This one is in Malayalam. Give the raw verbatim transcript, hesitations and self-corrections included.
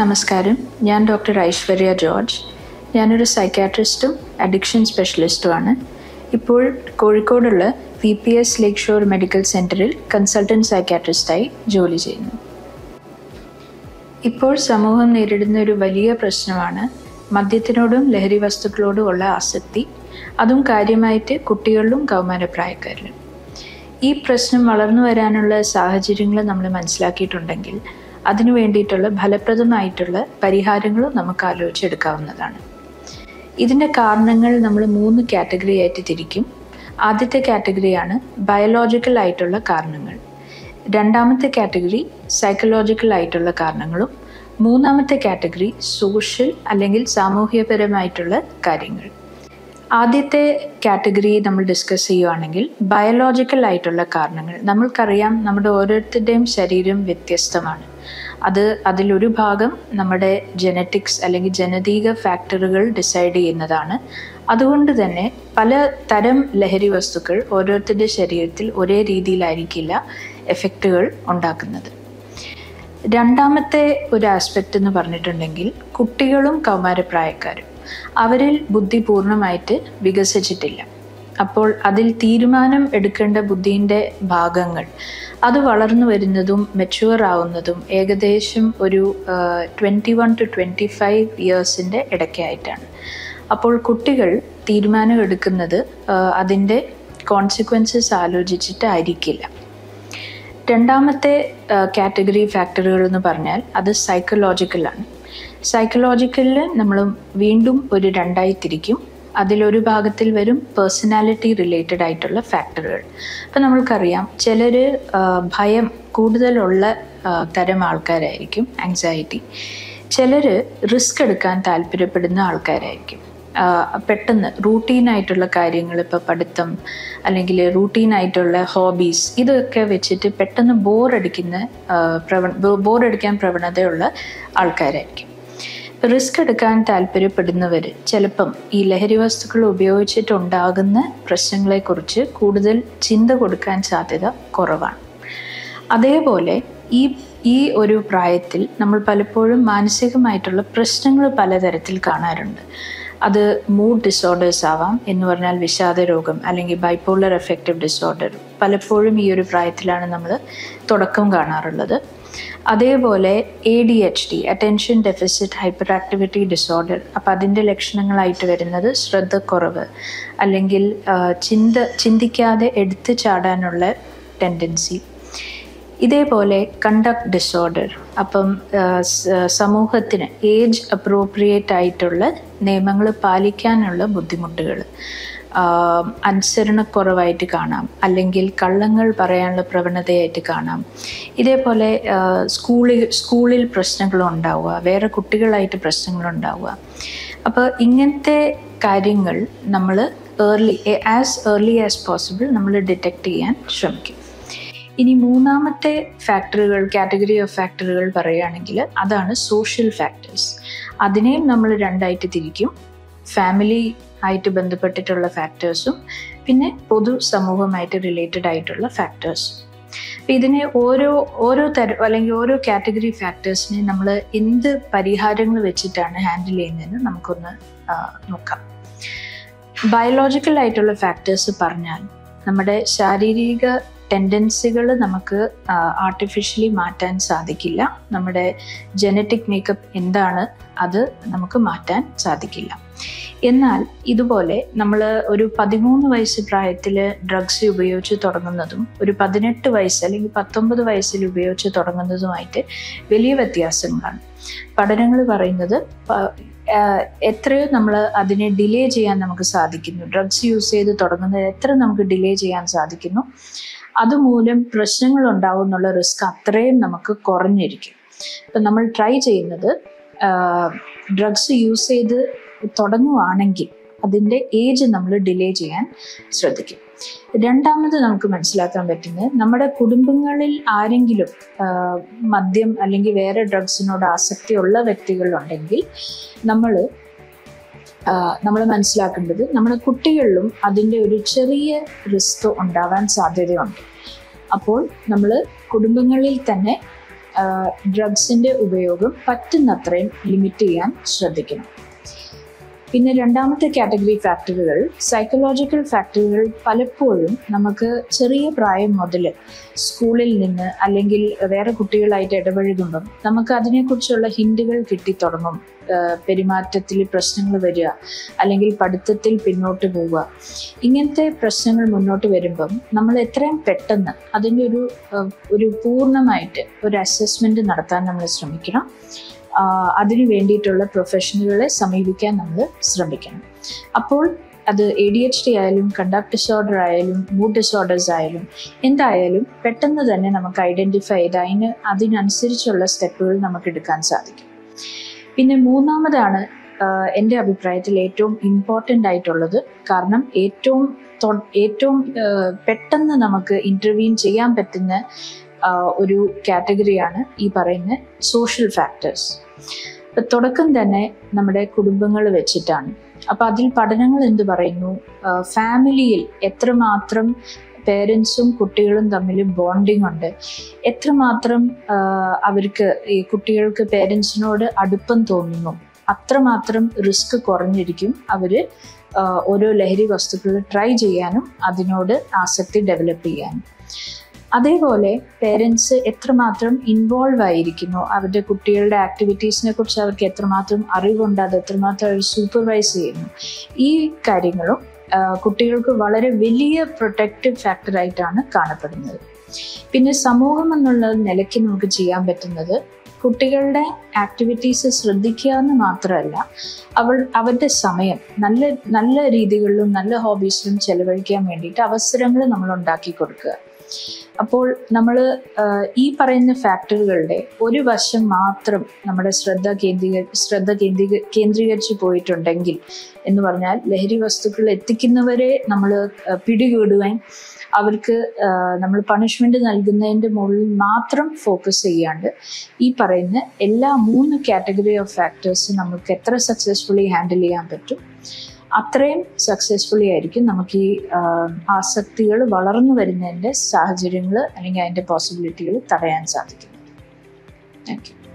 നമസ്കാരം, ഞാൻ ഡോക്ടർ ഐശ്വര്യ ജോർജ്. ഞാനൊരു സൈക്യാട്രിസ്റ്റും അഡിക്ഷൻ സ്പെഷ്യലിസ്റ്റുമാണ്. ഇപ്പോൾ കോഴിക്കോടുള്ള വി പി എസ് ലേക്ക് ഷോർ മെഡിക്കൽ സെൻറ്ററിൽ കൺസൾട്ടൻറ്റ് സൈക്യാട്രിസ്റ്റായി ജോലി ചെയ്യുന്നു. ഇപ്പോൾ സമൂഹം നേരിടുന്ന ഒരു വലിയ പ്രശ്നമാണ് മദ്യത്തിനോടും ലഹരി വസ്തുക്കളോടും ഉള്ള ആസക്തി, അതും കാര്യമായിട്ട് കുട്ടികളിലും കൗമാരപ്രായക്കാരിലും. ഈ പ്രശ്നം വളർന്നു വരാനുള്ള സാഹചര്യങ്ങൾ നമ്മൾ മനസ്സിലാക്കിയിട്ടുണ്ടെങ്കിൽ അതിനു വേണ്ടിയിട്ടുള്ള ഫലപ്രദമായിട്ടുള്ള പരിഹാരങ്ങളും നമുക്ക് ആലോചിച്ചെടുക്കാവുന്നതാണ്. ഇതിൻ്റെ കാരണങ്ങൾ നമ്മൾ മൂന്ന് കാറ്റഗറി ആയിട്ട് തിരിക്കും. ആദ്യത്തെ കാറ്റഗറിയാണ് ബയോളോജിക്കൽ ആയിട്ടുള്ള കാരണങ്ങൾ, രണ്ടാമത്തെ കാറ്റഗറി സൈക്കോളോജിക്കൽ ആയിട്ടുള്ള കാരണങ്ങളും മൂന്നാമത്തെ കാറ്റഗറി സോഷ്യൽ അല്ലെങ്കിൽ സാമൂഹ്യപരമായിട്ടുള്ള കാര്യങ്ങൾ. ആദ്യത്തെ കാറ്റഗറി നമ്മൾ ഡിസ്കസ് ചെയ്യുകയാണെങ്കിൽ ബയോളോജിക്കൽ ആയിട്ടുള്ള കാരണങ്ങൾ. നമ്മൾക്കറിയാം നമ്മുടെ ഓരോരുത്തരുടെയും ശരീരം വ്യത്യസ്തമാണ്. അത് അതിലൊരു ഭാഗം നമ്മുടെ ജെനറ്റിക്സ് അല്ലെങ്കിൽ ജനതീയ ഫാക്ടറുകൾ ഡിസൈഡ് ചെയ്യുന്നതാണ്. അതുകൊണ്ട് തന്നെ പല തരം ലഹരി വസ്തുക്കൾ ഓരോരുത്തരുടെ ശരീരത്തിൽ ഒരേ രീതിയിലായിരിക്കില്ല എഫക്റ്റുകൾ ഉണ്ടാക്കുന്നത്. രണ്ടാമത്തെ ഒരു ആസ്പെക്റ്റ് എന്ന് പറഞ്ഞിട്ടുണ്ടെങ്കിൽ കുട്ടികളും കൗമാരപ്രായക്കാരും അവരിൽ ബുദ്ധി പൂർണ്ണമായിട്ട് വികസിച്ചിട്ടില്ല. അപ്പോൾ അതിൽ തീരുമാനം എടുക്കേണ്ട ബുദ്ധിൻ്റെ ഭാഗങ്ങൾ അത് വളർന്നു വരുന്നതും മെച്യൂർ ആവുന്നതും ഏകദേശം ഒരു twenty one to twenty five ഇയേഴ്സിൻ്റെ ഇടയ്ക്കായിട്ടാണ്. അപ്പോൾ കുട്ടികൾ തീരുമാനം എടുക്കുന്നത് അതിൻ്റെ കോൺസിക്വൻസസ് ആലോചിച്ചിട്ടായിരിക്കില്ല. രണ്ടാമത്തെ കാറ്റഗറി ഫാക്ടറുകൾ എന്ന് പറഞ്ഞാൽ അത് സൈക്കോളോജിക്കലാണ്. സൈക്കോളോജിക്കലിൽ നമ്മൾ വീണ്ടും ഒരു രണ്ടായി തിരിക്കും. അതിലൊരു ഭാഗത്തിൽ വരും പേഴ്സണാലിറ്റി റിലേറ്റഡ് ആയിട്ടുള്ള ഫാക്ടറുകൾ. അപ്പം നമ്മൾക്കറിയാം ചിലർ ഭയം കൂടുതലുള്ള തരം ആൾക്കാരായിരിക്കും, ആങ്സൈറ്റി. ചിലർ റിസ്ക് എടുക്കാൻ താല്പര്യപ്പെടുന്ന ആൾക്കാരായിരിക്കും. പെട്ടെന്ന് റൂട്ടീനായിട്ടുള്ള കാര്യങ്ങൾ, ഇപ്പോൾ പഠിത്തം അല്ലെങ്കിൽ റൂട്ടീനായിട്ടുള്ള ഹോബീസ്, ഇതൊക്കെ വെച്ചിട്ട് പെട്ടെന്ന് ബോറടിക്കുന്ന പ്രവണ ബോറടിക്കാൻ പ്രവണതയുള്ള ആൾക്കാരായിരിക്കും. റിസ്ക് എടുക്കാൻ താല്പര്യപ്പെടുന്നവർ ചിലപ്പം ഈ ലഹരി വസ്തുക്കൾ ഉപയോഗിച്ചിട്ടുണ്ടാകുന്ന പ്രശ്നങ്ങളെക്കുറിച്ച് കൂടുതൽ ചിന്ത കൊടുക്കാൻ സാധ്യത കുറവാണ്. അതേപോലെ ഈ ഈ ഒരു പ്രായത്തിൽ നമ്മൾ പലപ്പോഴും മാനസികമായിട്ടുള്ള പ്രശ്നങ്ങൾ പലതരത്തിൽ കാണാറുണ്ട്. അത് മൂഡ് ഡിസോർഡേഴ്സ് ആവാം, എന്ന് പറഞ്ഞാൽ വിഷാദ രോഗം അല്ലെങ്കിൽ ബൈപോളർ അഫക്റ്റീവ് ഡിസോർഡർ പലപ്പോഴും ഈ ഒരു പ്രായത്തിലാണ് നമ്മൾ തുടക്കം കാണാറുള്ളത്. അതേപോലെ A D H D, attention deficit hyper activity disorder. അപ്പം അതിൻ്റെ ലക്ഷണങ്ങളായിട്ട് വരുന്നത് ശ്രദ്ധക്കുറവ് അല്ലെങ്കിൽ ചിന്ത ചിന്തിക്കാതെ എടുത്തു ചാടാനുള്ള ടെൻഡൻസി. ഇതേപോലെ കണ്ടക്ട് ഡിസോർഡർ, അപ്പം സമൂഹത്തിന് ഏജ് അപ്രോപ്രിയേറ്റ് ആയിട്ടുള്ള നിയമങ്ങൾ പാലിക്കാനുള്ള ബുദ്ധിമുട്ടുകൾ, അനുസരണക്കുറവായിട്ട് കാണാം, അല്ലെങ്കിൽ കള്ളങ്ങൾ പറയാനുള്ള പ്രവണതയായിട്ട് കാണാം. ഇതേപോലെ സ്കൂളിൽ സ്കൂളിൽ പ്രശ്നങ്ങളുണ്ടാവുക, വേറെ കുട്ടികളായിട്ട് പ്രശ്നങ്ങളുണ്ടാവുക. അപ്പോൾ ഇങ്ങനത്തെ കാര്യങ്ങൾ നമ്മൾ early as early as possible നമ്മൾ ഡിറ്റക്റ്റ് ചെയ്യാൻ ശ്രമിക്കും. ഇനി മൂന്നാമത്തെ ഫാക്ടറുകൾ, കാറ്റഗറി ഓഫ് ഫാക്ടറുകൾ പറയുകയാണെങ്കിൽ അതാണ് സോഷ്യൽ ഫാക്ടേഴ്സ്. അതിനെയും നമ്മൾ രണ്ടായിട്ട് തിരിക്കും. ഫാമിലി ആയിട്ട് ബന്ധപ്പെട്ടിട്ടുള്ള ഫാക്ടേഴ്സും പിന്നെ പൊതു സമൂഹമായിട്ട് റിലേറ്റഡ് ആയിട്ടുള്ള ഫാക്ടേഴ്സും. അപ്പം ഇതിനെ ഓരോ ഓരോ തരം അല്ലെങ്കിൽ ഓരോ കാറ്റഗറി ഫാക്ടേഴ്സിനെ നമ്മൾ എന്ത് പരിഹാരങ്ങൾ വെച്ചിട്ടാണ് ഹാൻഡിൽ ചെയ്യുന്നതെന്ന് നമുക്കൊന്ന് നോക്കാം. ബയോളോജിക്കൽ ആയിട്ടുള്ള ഫാക്ടേഴ്സ് പറഞ്ഞാൽ നമ്മുടെ ശാരീരിക ടെൻഡൻസികൾ നമുക്ക് ആർട്ടിഫിഷ്യലി മാറ്റാൻ സാധിക്കില്ല. നമ്മുടെ ജനറ്റിക് മേക്കപ്പ് എന്താണ് അത് നമുക്ക് മാറ്റാൻ സാധിക്കില്ല. എന്നാൽ ഇതുപോലെ നമ്മൾ ഒരു പതിമൂന്ന് വയസ്സ് പ്രായത്തിൽ ഡ്രഗ്സ് ഉപയോഗിച്ച് തുടങ്ങുന്നതും ഒരു പതിനെട്ട് വയസ്സ് അല്ലെങ്കിൽ പത്തൊമ്പത് വയസ്സിൽ ഉപയോഗിച്ച് തുടങ്ങുന്നതുമായിട്ട് വലിയ വ്യത്യാസങ്ങളാണ്. പഠനങ്ങൾ പറയുന്നത് എത്രയോ നമ്മൾ അതിനെ ഡിലേ ചെയ്യാൻ നമുക്ക് സാധിക്കുന്നു, ഡ്രഗ്സ് യൂസ് ചെയ്ത് തുടങ്ങുന്നത് എത്ര നമുക്ക് ഡിലേ ചെയ്യാൻ സാധിക്കുന്നു, അതുമൂലം പ്രശ്നങ്ങൾ ഉണ്ടാവും എന്നുള്ള റിസ്ക് അത്രയും നമുക്ക് കുറഞ്ഞിരിക്കും. അപ്പം നമ്മൾ ട്രൈ ചെയ്യുന്നത് ഡ്രഗ്സ് യൂസ് ചെയ്ത് തുടങ്ങുകയാണെങ്കിൽ അതിൻ്റെ ഏജ് നമ്മൾ ഡിലേ ചെയ്യാൻ ശ്രദ്ധിക്കും. രണ്ടാമത് നമുക്ക് മനസ്സിലാക്കാൻ പറ്റുന്നത് നമ്മുടെ കുടുംബങ്ങളിൽ ആരെങ്കിലും മദ്യം അല്ലെങ്കിൽ വേറെ ഡ്രഗ്സിനോട് ആസക്തിയുള്ള വ്യക്തികളുണ്ടെങ്കിൽ നമ്മൾ നമ്മൾ മനസ്സിലാക്കേണ്ടത് നമ്മുടെ കുട്ടികളിലും അതിൻ്റെ ഒരു ചെറിയ റിസ്ക് ഉണ്ടാവാൻ സാധ്യതയുണ്ട്. അപ്പോൾ നമ്മൾ കുടുംബങ്ങളിൽ തന്നെ drugs in the Ubeyogum, Patanathren, Limiti and Shradikina. In a Randamata category factor, psychological factor, Palapurum, Namaka, Cheria Prime Model, School in Nina, Alangil, Vera Kutilite at a Verigundum, Namakadina Kuchola Hindigal Kitty Tormum, Perimatil, Personal Vedia, Alangil Padatil Pinota Buva. Ingente Personal Monota Verimbum, Namaletram Petana, Adinuru Uripurnamite, or assessment in Narthanam Stramikina. Adini Vendi told professional Samivikan and the Srabikan. Upon the A D H D island, conduct disorder island, mood disorders island. In the island, Petan the Namaka identified in Adin and Sirichola step will Namakidakan Sadik. In a Munamadana, end the Abipratil atom important I told the Karnam atom thought atom Petan the Namaka intervene Chayam Petina. One category is social factors. Now, we have to do our families. So, we have to do family, parents and children bonding. Parents and risk try Adevole, parents etramatram involved by Irikino, Avada Kutilda activities Nakutshav Ketramatram, Arivunda, the Tramata supervising. E. Karingalo, Kutilku Valere Villia protective factor itana, Kanapadinal. Pin a Samogamanula Nelekin Mukajia betanother, Kutilda activities is Radikiana Matralla, Avada Samayam, Nalla Ridigulu, Nalla hobbies from Celebricam Medita, Avasramla Namalondaki Kurka. അപ്പോൾ നമ്മൾ ഈ പറയുന്ന ഫാക്ടറുകളുടെ ഒരു വശം മാത്രം നമ്മുടെ ശ്രദ്ധ കേന്ദ്രീക ശ്രദ്ധ കേന്ദ്രീക കേന്ദ്രീകരിച്ചു പോയിട്ടുണ്ടെങ്കിൽ എന്ന് പറഞ്ഞാൽ ലഹരി വസ്തുക്കൾ എത്തിക്കുന്നവരെ നമ്മൾ പിടികൂടുകയും അവർക്ക് നമ്മൾ പണിഷ്മെന്റ് നൽകുന്നതിന്റെ മുകളിൽ മാത്രം ഫോക്കസ് ചെയ്യാണ്ട് ഈ പറയുന്ന എല്ലാ മൂന്ന് കാറ്റഗറി ഓഫ് ഫാക്ടേഴ്സ് നമുക്ക് എത്ര സക്സസ്ഫുള്ളി ഹാൻഡിൽ ചെയ്യാൻ പറ്റും അത്രയും സക്സസ്ഫുള്ളി ആയിരിക്കും നമുക്ക് ഈ ആസക്തികൾ വളർന്നു വരുന്നതിന്റെ സാഹചര്യങ്ങൾ അല്ലെങ്കിൽ അതിന്റെ പോസിബിലിറ്റികൾ തടയാൻ സാധിക്കും. Thank U.